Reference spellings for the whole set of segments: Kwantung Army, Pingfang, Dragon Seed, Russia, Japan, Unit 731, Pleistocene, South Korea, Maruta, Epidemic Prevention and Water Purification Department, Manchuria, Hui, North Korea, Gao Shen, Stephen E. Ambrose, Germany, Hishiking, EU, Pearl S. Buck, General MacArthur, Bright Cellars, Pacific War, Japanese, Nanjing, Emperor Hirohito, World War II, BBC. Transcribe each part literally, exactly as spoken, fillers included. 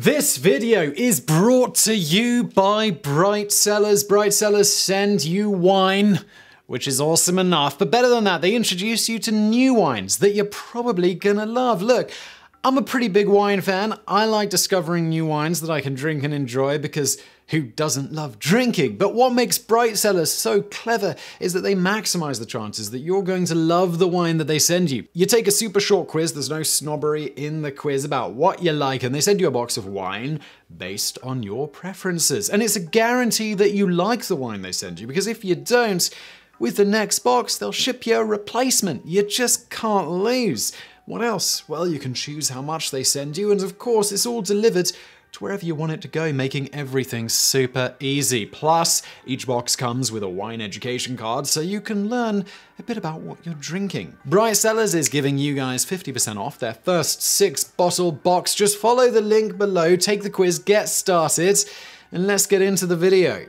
This video is brought to you by Bright Cellars. Bright Cellars send you wine, which is awesome enough, but better than that, they introduce you to new wines that you're probably gonna love. Look, I'm a pretty big wine fan. I like discovering new wines that I can drink and enjoy because who doesn't love drinking? But what makes Bright Cellars so clever is that they maximize the chances that you're going to love the wine that they send you. You take a super short quiz, there's no snobbery in the quiz about what you like, and they send you a box of wine based on your preferences. And it's a guarantee that you like the wine they send you, because if you don't, with the next box, they'll ship you a replacement. You just can't lose. What else? Well, you can choose how much they send you, and of course, it's all delivered to wherever you want it to go, making everything super easy. Plus, each box comes with a wine education card, so you can learn a bit about what you're drinking. Bright Cellars is giving you guys fifty percent off their first six bottle box. Just follow the link below, take the quiz, get started, and let's get into the video.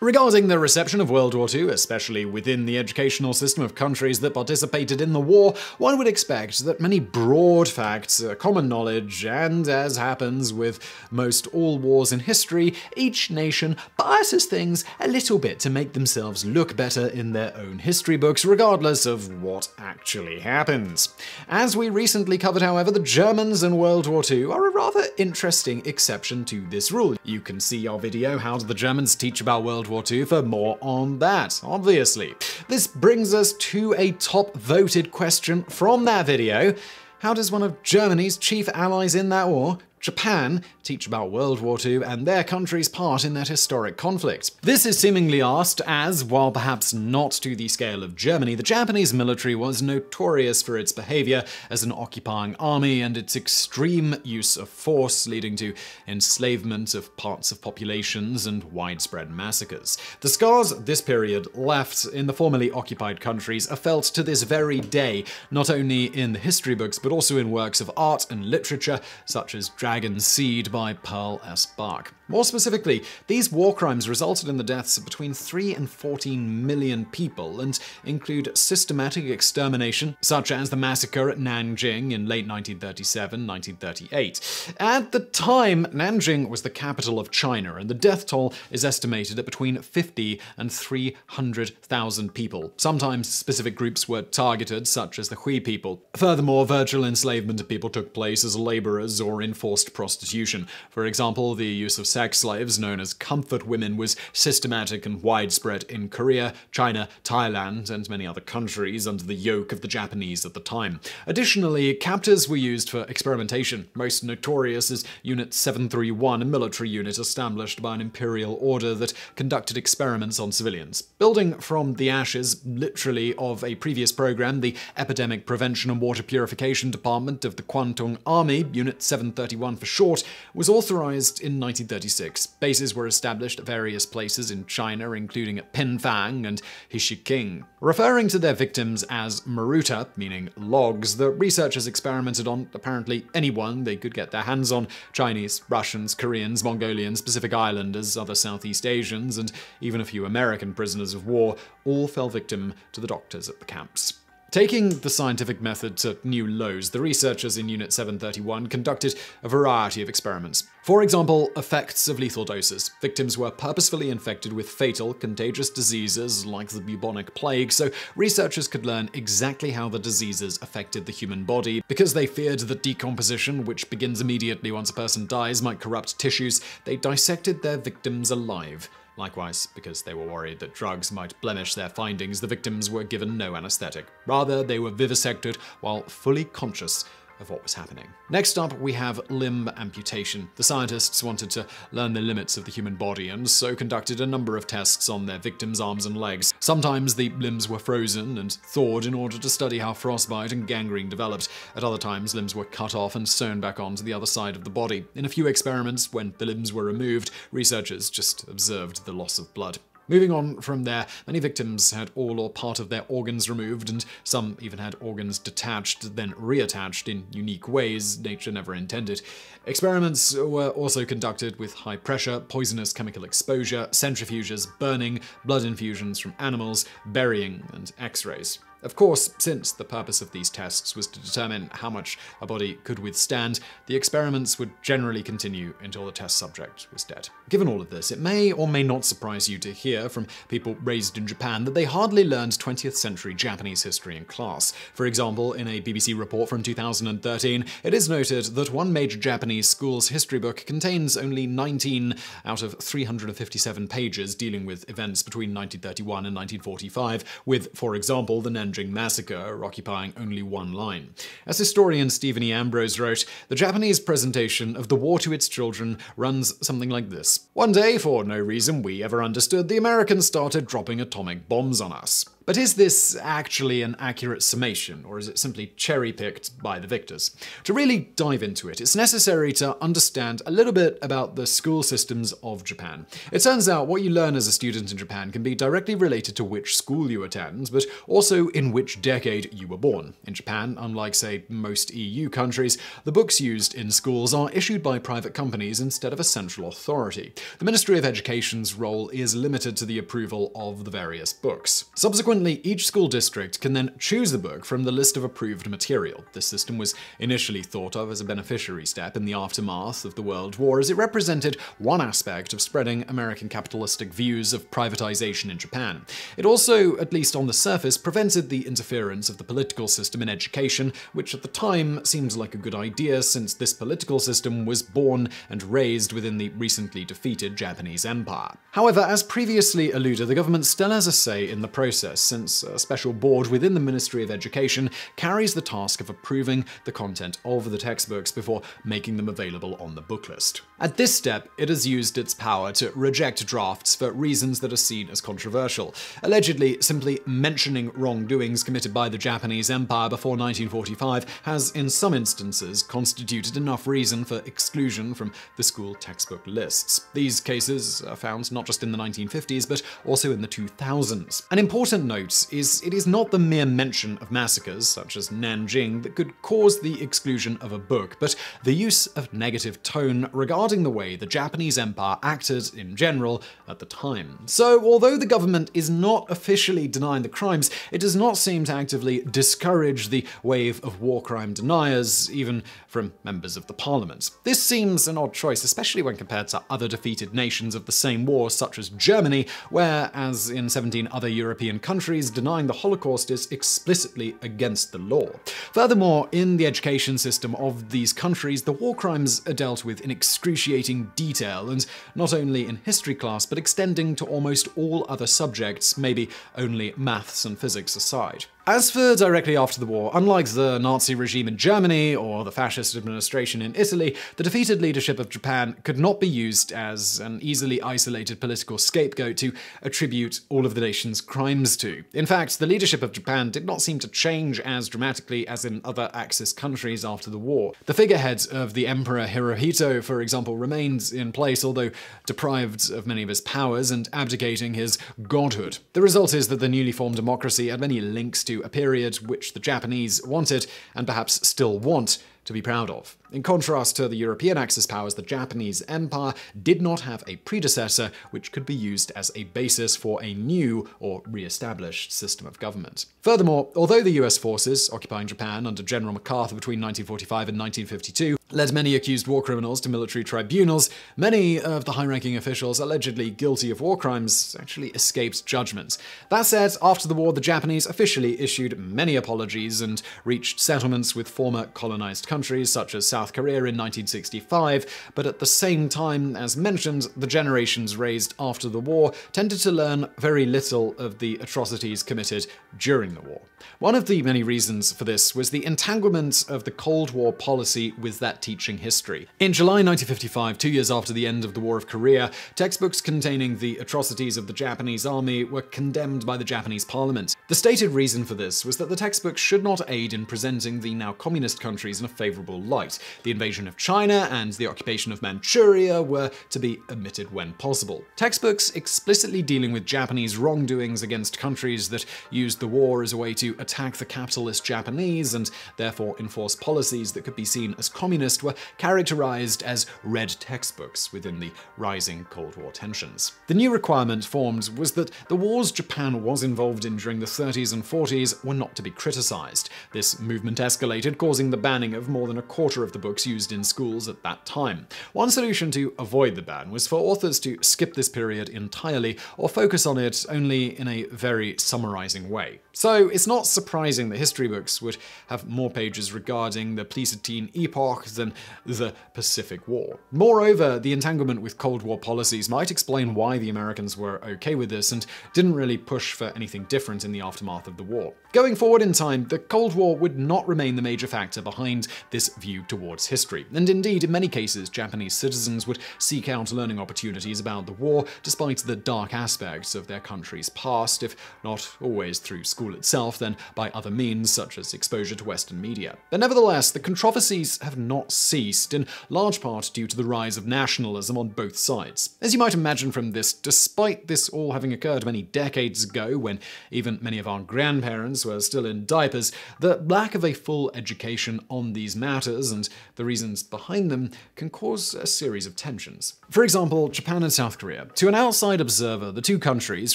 Regarding the reception of World War Two, especially within the educational system of countries that participated in the war, one would expect that many broad facts are common knowledge, and as happens with most all wars in history, each nation biases things a little bit to make themselves look better in their own history books, regardless of what actually happens. As we recently covered, however, the Germans in World War Two are a rather interesting exception to this rule. You can see our video, How Did the Germans Teach About World War Two, for more on that, obviously. This brings us to a top voted question from that video. How does one of Germany's chief allies in that war, Japan, teach about World War Two and their country's part in that historic conflict? This is seemingly asked as, while perhaps not to the scale of Germany, the Japanese military was notorious for its behavior as an occupying army and its extreme use of force, leading to enslavement of parts of populations and widespread massacres. The scars this period left in the formerly occupied countries are felt to this very day, not only in the history books but also in works of art and literature such as Dragon Seed by Pearl S. Buck. More specifically, these war crimes resulted in the deaths of between three and fourteen million people and include systematic extermination, such as the massacre at Nanjing in late nineteen thirty-seven to nineteen thirty-eight. At the time, Nanjing was the capital of China, and the death toll is estimated at between fifty and three hundred thousand people. Sometimes specific groups were targeted, such as the Hui people. Furthermore, virtual enslavement of people took place as laborers or enforced prostitution. For example, the use of sex slaves, known as comfort women, was systematic and widespread in Korea, China, Thailand, and many other countries under the yoke of the Japanese at the time. Additionally, captors were used for experimentation. Most notorious is Unit seven thirty-one, a military unit established by an imperial order that conducted experiments on civilians. Building from the ashes, literally, of a previous program, the Epidemic Prevention and Water Purification Department of the Kwantung Army, Unit seven thirty-one for short, was authorized in nineteen thirty-six. Bases were established at various places in China, including at Pingfang and Hishiking. Referring to their victims as Maruta, meaning logs, the researchers experimented on apparently anyone they could get their hands on: Chinese, Russians, Koreans, Mongolians, Pacific Islanders, other Southeast Asians, and even a few American prisoners of war all fell victim to the doctors at the camps. Taking the scientific method to new lows, the researchers in Unit seven thirty-one conducted a variety of experiments. For example, effects of lethal doses. Victims were purposefully infected with fatal, contagious diseases like the bubonic plague, so researchers could learn exactly how the diseases affected the human body. Because they feared that decomposition, which begins immediately once a person dies, might corrupt tissues, they dissected their victims alive. Likewise, because they were worried that drugs might blemish their findings, the victims were given no anesthetic. Rather, they were vivisected while fully conscious of what was happening. Next up, we have limb amputation. The scientists wanted to learn the limits of the human body and so conducted a number of tests on their victims' arms and legs. Sometimes the limbs were frozen and thawed in order to study how frostbite and gangrene developed. At other times, limbs were cut off and sewn back onto the other side of the body. In a few experiments, when the limbs were removed, researchers just observed the loss of blood. Moving on from there, many victims had all or part of their organs removed, and some even had organs detached, then reattached in unique ways nature never intended. Experiments were also conducted with high pressure, poisonous chemical exposure, centrifuges, burning, blood infusions from animals, burying, and X-rays. Of course, since the purpose of these tests was to determine how much a body could withstand, the experiments would generally continue until the test subject was dead. Given all of this, it may or may not surprise you to hear from people raised in Japan that they hardly learned twentieth century Japanese history in class. For example, in a B B C report from two thousand thirteen, it is noted that one major Japanese school's history book contains only nineteen out of three hundred fifty-seven pages dealing with events between nineteen thirty-one and nineteen forty-five, with, for example, the Nanjing massacre occupying only one line. As historian Stephen E. Ambrose wrote, the Japanese presentation of the war to its children runs something like this. One day, for no reason we ever understood, the Americans started dropping atomic bombs on us. But is this actually an accurate summation, or is it simply cherry-picked by the victors? To really dive into it, it's necessary to understand a little bit about the school systems of Japan. It turns out what you learn as a student in Japan can be directly related to which school you attend, but also in which decade you were born. In Japan, unlike, say, most E U countries, the books used in schools are issued by private companies instead of a central authority. The Ministry of Education's role is limited to the approval of the various books. Subsequently, each school district can then choose a book from the list of approved material. This system was initially thought of as a beneficiary step in the aftermath of the World War, as it represented one aspect of spreading American capitalistic views of privatization in Japan. It also, at least on the surface, prevented the interference of the political system in education, which at the time seemed like a good idea since this political system was born and raised within the recently defeated Japanese Empire. However, as previously alluded, the government still has a say in the process, since a special board within the Ministry of Education carries the task of approving the content of the textbooks before making them available on the book list. At this step, it has used its power to reject drafts for reasons that are seen as controversial, allegedly simply mentioning wrongdoings committed by the Japanese Empire before nineteen forty-five has in some instances constituted enough reason for exclusion from the school textbook lists. These cases are found not just in the nineteen fifties, but also in the two thousands. An important note is it is not the mere mention of massacres, such as Nanjing, that could cause the exclusion of a book, but the use of negative tone regarding the way the Japanese Empire acted in general at the time. So, although the government is not officially denying the crimes, it does not seem to actively discourage the wave of war crime deniers, even from members of the parliament. This seems an odd choice, especially when compared to other defeated nations of the same war, such as Germany, where, as in seventeen other European countries, denying the Holocaust is explicitly against the law. Furthermore, in the education system of these countries, the war crimes are dealt with in excruciating detail, and not only in history class, but extending to almost all other subjects, maybe only maths and physics aside. As for directly after the war, unlike the Nazi regime in Germany or the fascist administration in Italy, the defeated leadership of Japan could not be used as an easily isolated political scapegoat to attribute all of the nation's crimes to. In fact, the leadership of Japan did not seem to change as dramatically as in other Axis countries after the war. The figurehead of the Emperor Hirohito, for example, remains in place, although deprived of many of his powers and abdicating his godhood. The result is that the newly formed democracy had many links to a period which the Japanese wanted, and perhaps still want, to be proud of. In contrast to the European Axis powers, the Japanese Empire did not have a predecessor which could be used as a basis for a new or re-established system of government. Furthermore, although the U S forces occupying Japan under General MacArthur between nineteen forty-five and nineteen fifty-two led many accused war criminals to military tribunals, many of the high-ranking officials allegedly guilty of war crimes actually escaped judgment. That said, after the war, the Japanese officially issued many apologies and reached settlements with former colonized countries such as South South Korea in nineteen sixty-five, but at the same time, as mentioned, the generations raised after the war tended to learn very little of the atrocities committed during the war. One of the many reasons for this was the entanglement of the Cold War policy with that teaching history. In July nineteen fifty-five, two years after the end of the War of Korea, textbooks containing the atrocities of the Japanese army were condemned by the Japanese parliament. The stated reason for this was that the textbooks should not aid in presenting the now communist countries in a favorable light. The invasion of China and the occupation of Manchuria were to be omitted when possible. Textbooks explicitly dealing with Japanese wrongdoings against countries that used the war as a way to attack the capitalist Japanese and therefore enforce policies that could be seen as communist list were characterized as red textbooks within the rising Cold War tensions. The new requirement formed was that the wars Japan was involved in during the thirties and forties were not to be criticized. This movement escalated, causing the banning of more than a quarter of the books used in schools at that time. One solution to avoid the ban was for authors to skip this period entirely or focus on it only in a very summarizing way. So it's not surprising that history books would have more pages regarding the Pleistocene epoch than the Pacific War. Moreover, the entanglement with Cold War policies might explain why the Americans were okay with this and didn't really push for anything different in the aftermath of the war. Going forward in time, the Cold War would not remain the major factor behind this view towards history, and indeed in many cases Japanese citizens would seek out learning opportunities about the war despite the dark aspects of their country's past, if not always through school itself, then by other means such as exposure to Western media. But nevertheless, the controversies have not ceased, in large part due to the rise of nationalism on both sides. As you might imagine from this, despite this all having occurred many decades ago, when even many of our grandparents were still in diapers, the lack of a full education on these matters and the reasons behind them can cause a series of tensions. For example, Japan and South Korea. To an outside observer, the two countries,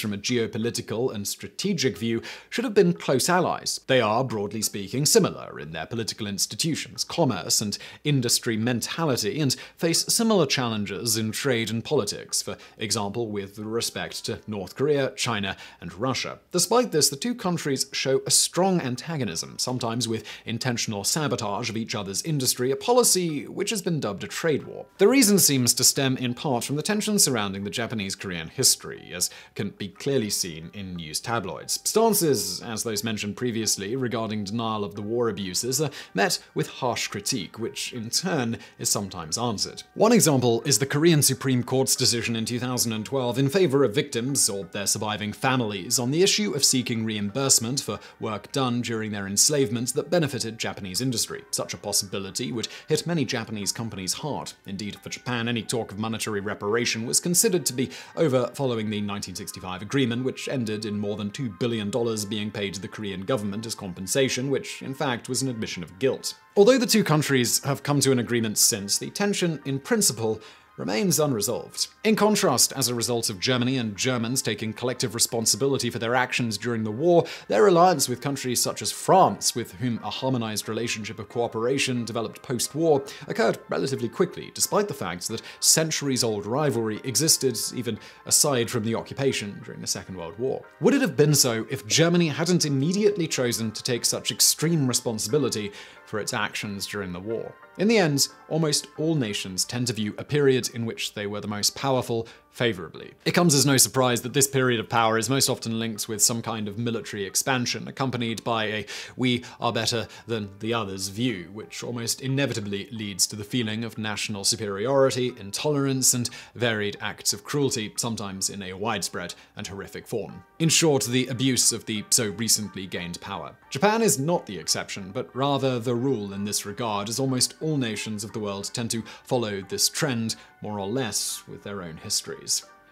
from a geopolitical and strategic view, should have been close allies. They are, broadly speaking, similar in their political institutions, commerce, and industry mentality, and face similar challenges in trade and politics, for example with respect to North Korea, China, and Russia. Despite this, the two countries show a strong antagonism, sometimes with intentional sabotage of each other's industry, a policy which has been dubbed a trade war. The reason seems to stem in part from the tension surrounding the Japanese-Korean history, as can be clearly seen in news tabloids. Stances, as those mentioned previously, regarding denial of the war abuses are met with harsh critique, which in turn is sometimes answered. One example is the Korean Supreme Court's decision in two thousand twelve in favor of victims or their surviving families on the issue of seeking reimbursement for work done during their enslavement that benefited Japanese industry. Such a possibility would hit many Japanese companies hard. Indeed, for Japan, any talk of monetary reparation was considered to be over following the nineteen sixty-five agreement, which ended in more than two billion dollars being paid to the Korean government as compensation, which in fact was an admission of guilt. Although the two countries have come to an agreement since, the tension in principle remains unresolved. In contrast, as a result of Germany and Germans taking collective responsibility for their actions during the war, their alliance with countries such as France, with whom a harmonized relationship of cooperation developed post-war, occurred relatively quickly, despite the fact that centuries-old rivalry existed even aside from the occupation during the Second World War. Would it have been so if Germany hadn't immediately chosen to take such extreme responsibility for its actions during the war? In the end, almost all nations tend to view a period in which they were the most powerful favorably. It comes as no surprise that this period of power is most often linked with some kind of military expansion, accompanied by a "we are better than the others" view, which almost inevitably leads to the feeling of national superiority, intolerance, and varied acts of cruelty, sometimes in a widespread and horrific form. In short, the abuse of the so recently gained power. Japan is not the exception, but rather the rule in this regard, as almost all nations of the world tend to follow this trend, more or less, with their own history.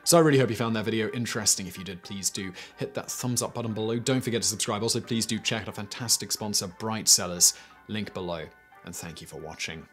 So I really hope you found that video interesting. If you did, please do hit that thumbs up button below. Don't forget to subscribe. Also, please do check out our fantastic sponsor, Bright Cellars, link below. And thank you for watching.